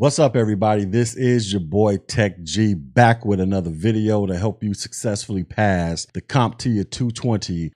What's up, everybody? This is your boy Tech Gee, back with another video to help you successfully pass the CompTIA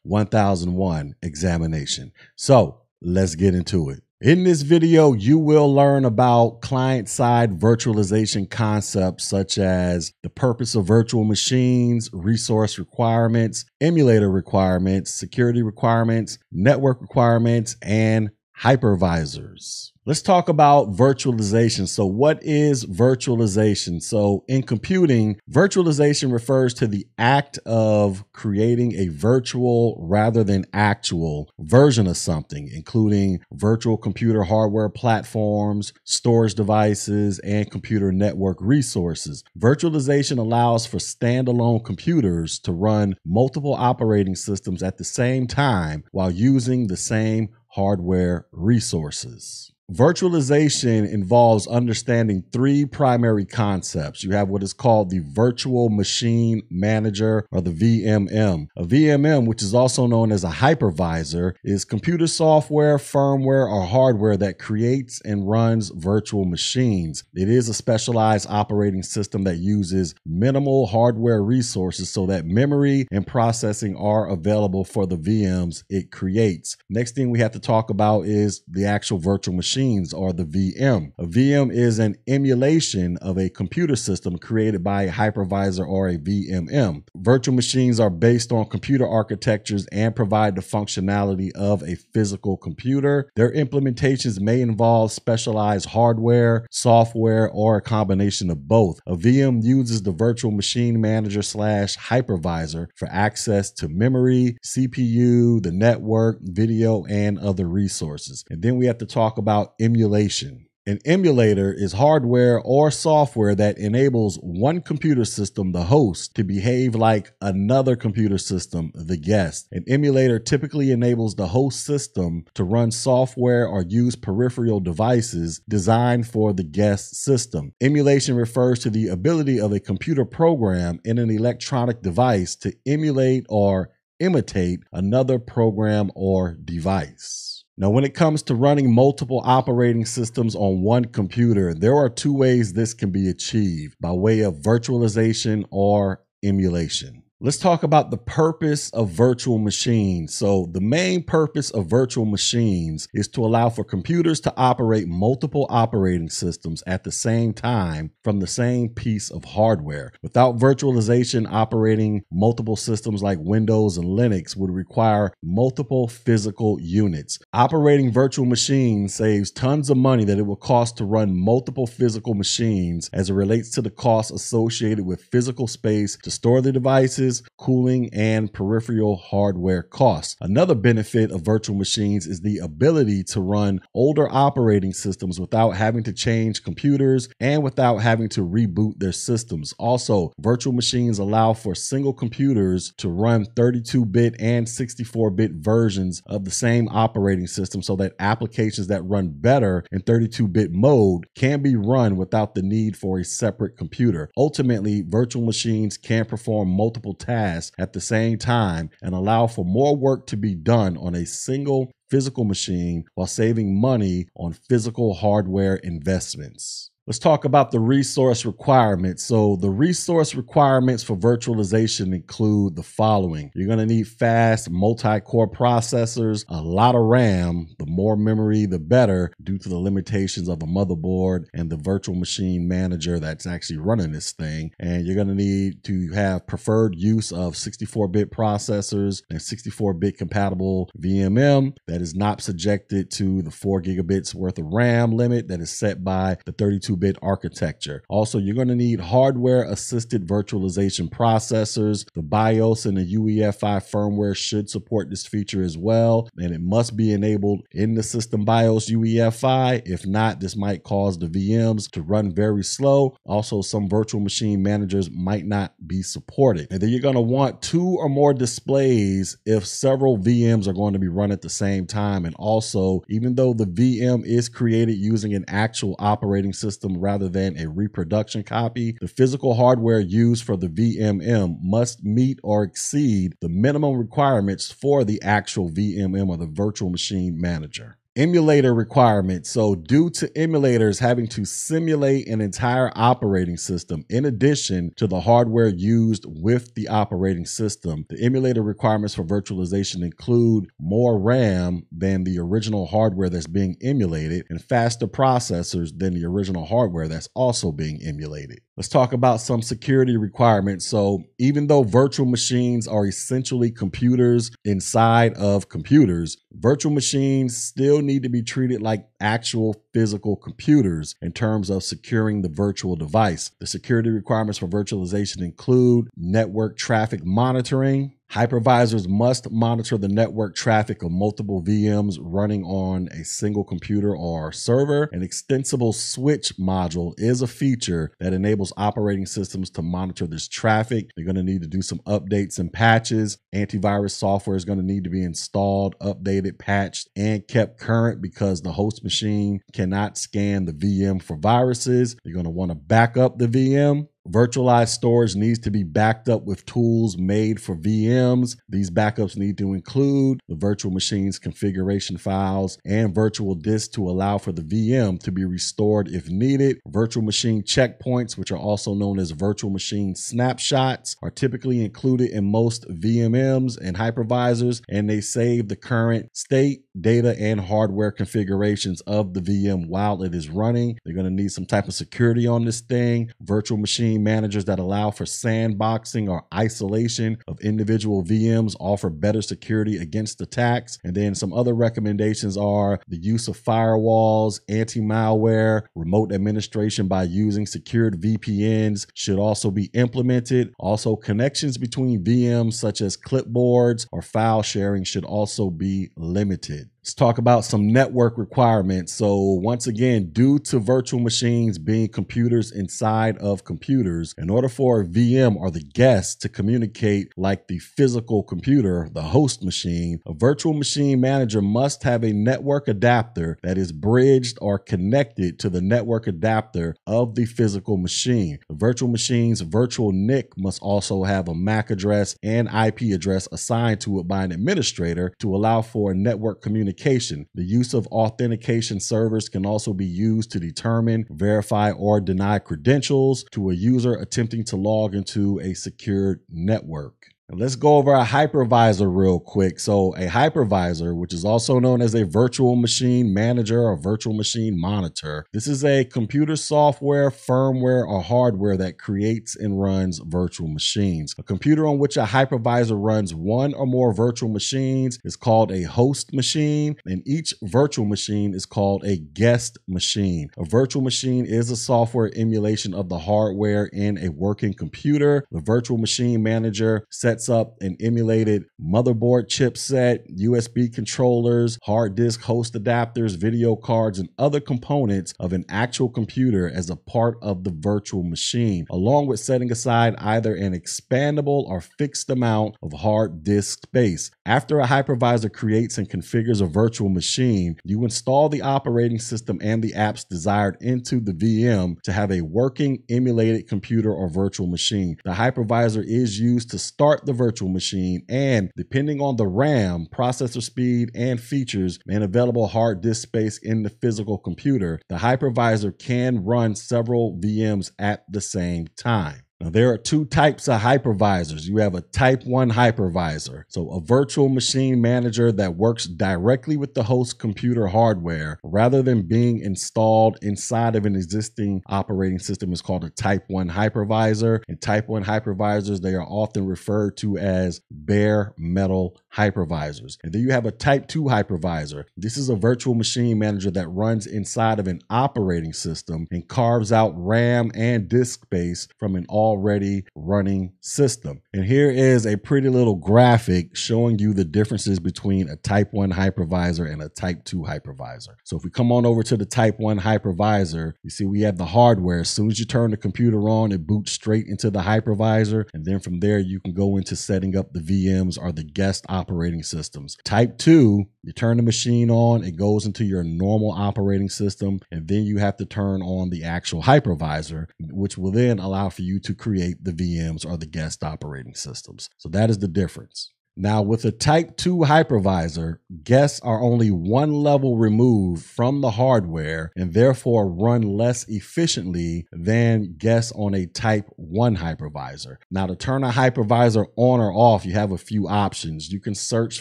220-1001 examination. So let's get into it. In this video, you will learn about client-side virtualization concepts such as the purpose of virtual machines, resource requirements, emulator requirements, security requirements, network requirements, and hypervisors. Let's talk about virtualization. So what is virtualization? So in computing, virtualization refers to the act of creating a virtual rather than actual version of something, including virtual computer hardware platforms, storage devices, and computer network resources. Virtualization allows for standalone computers to run multiple operating systems at the same time while using the same hardware resources. Virtualization involves understanding three primary concepts. You have what is called the Virtual Machine Manager, or the VMM. A VMM, which is also known as a hypervisor, is computer software, firmware, or hardware that creates and runs virtual machines. It is a specialized operating system that uses minimal hardware resources so that memory and processing are available for the VMs it creates. Next thing we have to talk about is the actual virtual machine. Or the VM. A VM is an emulation of a computer system created by a hypervisor or a VMM. Virtual machines are based on computer architectures and provide the functionality of a physical computer. Their implementations may involve specialized hardware, software, or a combination of both. A VM uses the virtual machine manager slash hypervisor for access to memory, CPU, the network, video, and other resources. And then we have to talk about emulation. An emulator is hardware or software that enables one computer system, the host, to behave like another computer system, the guest. An emulator typically enables the host system to run software or use peripheral devices designed for the guest system. Emulation refers to the ability of a computer program in an electronic device to emulate or imitate another program or device. Now, when it comes to running multiple operating systems on one computer, there are two ways this can be achieved: by way of virtualization or emulation. Let's talk about the purpose of virtual machines. So the main purpose of virtual machines is to allow for computers to operate multiple operating systems at the same time from the same piece of hardware. Without virtualization, operating multiple systems like Windows and Linux would require multiple physical units. Operating virtual machines saves tons of money that it will cost to run multiple physical machines, as it relates to the costs associated with physical space to store the devices, cooling, and peripheral hardware costs. Another benefit of virtual machines is the ability to run older operating systems without having to change computers and without having to reboot their systems. Also, virtual machines allow for single computers to run 32-bit and 64-bit versions of the same operating system, so that applications that run better in 32-bit mode can be run without the need for a separate computer. Ultimately, virtual machines can perform multiple tasks at the same time and allow for more work to be done on a single physical machine while saving money on physical hardware investments. Let's talk about the resource requirements. So the resource requirements for virtualization include the following. You're going to need fast multi-core processors, a lot of RAM, the more memory, the better, due to the limitations of a motherboard and the virtual machine manager that's actually running this thing. And you're going to need to have preferred use of 64-bit processors and 64-bit compatible VMM that is not subjected to the 4 GB worth of RAM limit that is set by the 32-bit architecture. Also, you're going to need hardware-assisted virtualization processors. The BIOS and the UEFI firmware should support this feature as well, and it must be enabled in the system BIOS UEFI. If not, this might cause the VMs to run very slow. Also, some virtual machine managers might not be supported. And then you're going to want 2 or more displays if several VMs are going to be run at the same time. And also, even though the VM is created using an actual operating system rather than a reproduction copy, the physical hardware used for the VMM must meet or exceed the minimum requirements for the actual VMM or the virtual machine manager. Emulator requirements. So due to emulators having to simulate an entire operating system in addition to the hardware used with the operating system, the emulator requirements for virtualization include more RAM than the original hardware that's being emulated and faster processors than the original hardware that's also being emulated. Let's talk about some security requirements. So even though virtual machines are essentially computers inside of computers, virtual machines still need to be treated like actual physical computers in terms of securing the virtual device. The security requirements for virtualization include network traffic monitoring. Hypervisors must monitor the network traffic of multiple VMs running on a single computer or server. An extensible switch module is a feature that enables operating systems to monitor this traffic. They're going to need to do some updates and patches. Antivirus software is going to need to be installed, updated, patched, and kept current because the host machine cannot scan the VM for viruses. You're going to want to back up the VM. Virtualized storage needs to be backed up with tools made for VMs. These backups need to include the virtual machine's configuration files and virtual disks to allow for the VM to be restored if needed. Virtual machine checkpoints, which are also known as virtual machine snapshots, are typically included in most VMMs and hypervisors, and they save the current state, data, and hardware configurations of the VM while it is running. They're going to need some type of security on this thing. Virtual machine managers that allow for sandboxing or isolation of individual VMs offer better security against attacks. And then some other recommendations are the use of firewalls, anti-malware, remote administration by using secured VPNs should also be implemented. Also, connections between VMs such as clipboards or file sharing should also be limited. Let's talk about some network requirements. So once again, due to virtual machines being computers inside of computers, in order for a VM or the guest to communicate like the physical computer, the host machine, a virtual machine manager must have a network adapter that is bridged or connected to the network adapter of the physical machine. The virtual machine's virtual NIC must also have a MAC address and IP address assigned to it by an administrator to allow for a network communication. The use of authentication servers can also be used to determine, verify, or deny credentials to a user attempting to log into a secured network. Let's go over a hypervisor real quick. So a hypervisor, which is also known as a virtual machine manager or virtual machine monitor, this is a computer software, firmware, or hardware that creates and runs virtual machines. A computer on which a hypervisor runs one or more virtual machines is called a host machine, and each virtual machine is called a guest machine. A virtual machine is a software emulation of the hardware in a working computer. The virtual machine manager sets up an emulated motherboard chipset, USB controllers, hard disk host adapters, video cards, and other components of an actual computer as a part of the virtual machine, along with setting aside either an expandable or fixed amount of hard disk space. After a hypervisor creates and configures a virtual machine, you install the operating system and the apps desired into the VM to have a working emulated computer or virtual machine. The hypervisor is used to start the virtual machine, and depending on the RAM, processor speed, and features and available hard disk space in the physical computer, the hypervisor can run several VMs at the same time. Now, there are two types of hypervisors. You have a type 1 hypervisor, so a virtual machine manager that works directly with the host computer hardware rather than being installed inside of an existing operating system is called a type 1 hypervisor. And type 1 hypervisors, they are often referred to as bare metal hypervisors. And then you have a type 2 hypervisor. This is a virtual machine manager that runs inside of an operating system and carves out RAM and disk space from an already running system. And here is a pretty little graphic showing you the differences between a type 1 hypervisor and a type 2 hypervisor. So if we come on over to the type 1 hypervisor, you see we have the hardware. As soon as you turn the computer on, it boots straight into the hypervisor. And then from there, you can go into setting up the VMs or the guest operating systems. Type 2, you turn the machine on, it goes into your normal operating system, and then you have to turn on the actual hypervisor, which will then allow for you to create the VMs or the guest operating systems. So that is the difference. Now, with a Type 2 hypervisor, guests are only one level removed from the hardware and therefore run less efficiently than guests on a Type 1 hypervisor. Now, to turn a hypervisor on or off, you have a few options. You can search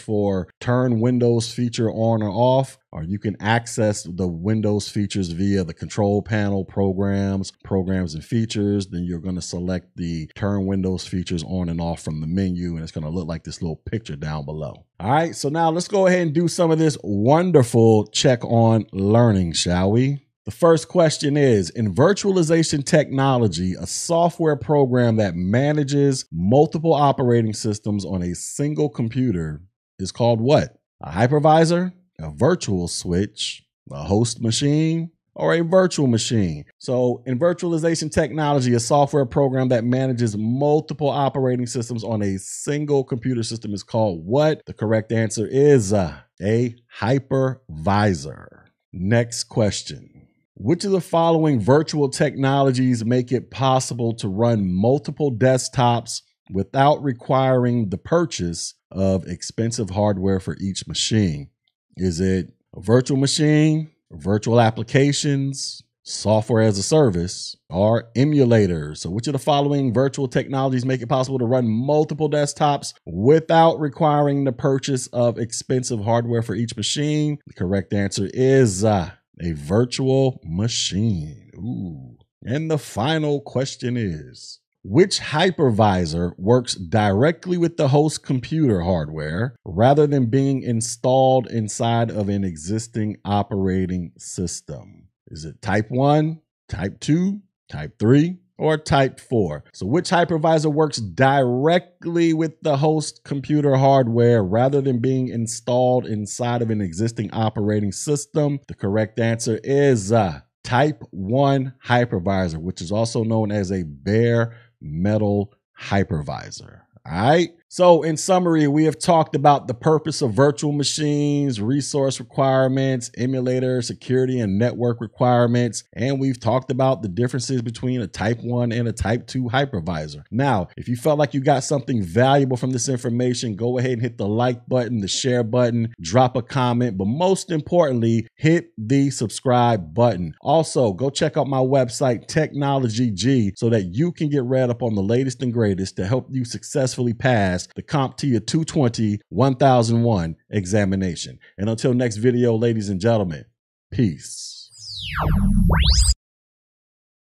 for turn Windows feature on or off, or you can access the Windows features via the control panel, programs and features. Then you're going to select the turn Windows features on and off from the menu, and it's going to look like this little picture down below. All right, so now let's go ahead and do some of this wonderful check on learning, shall we? The first question is, in virtualization technology, a software program that manages multiple operating systems on a single computer is called what? A hypervisor, a virtual switch, a host machine, or a virtual machine. So in virtualization technology, a software program that manages multiple operating systems on a single computer system is called what? The correct answer is a hypervisor. Next question. Which of the following virtual technologies make it possible to run multiple desktops without requiring the purchase of expensive hardware for each machine? Is it a virtual machine, virtual applications, software as a service, or emulators? So which of the following virtual technologies make it possible to run multiple desktops without requiring the purchase of expensive hardware for each machine? The correct answer is a virtual machine. Ooh. And the final question is, which hypervisor works directly with the host computer hardware rather than being installed inside of an existing operating system? Is it Type 1, Type 2, Type 3, or Type 4? So which hypervisor works directly with the host computer hardware rather than being installed inside of an existing operating system? The correct answer is Type 1 hypervisor, which is also known as a bare metal hypervisor. All right. So in summary, we have talked about the purpose of virtual machines, resource requirements, emulator, security and network requirements. And we've talked about the differences between a Type 1 and a Type 2 hypervisor. Now, if you felt like you got something valuable from this information, go ahead and hit the like button, the share button, drop a comment, but most importantly, hit the subscribe button. Also, go check out my website, Technology Gee, so that you can get read up on the latest and greatest to help you successfully pass the CompTIA 220-1001 examination. And until next video, ladies and gentlemen, peace.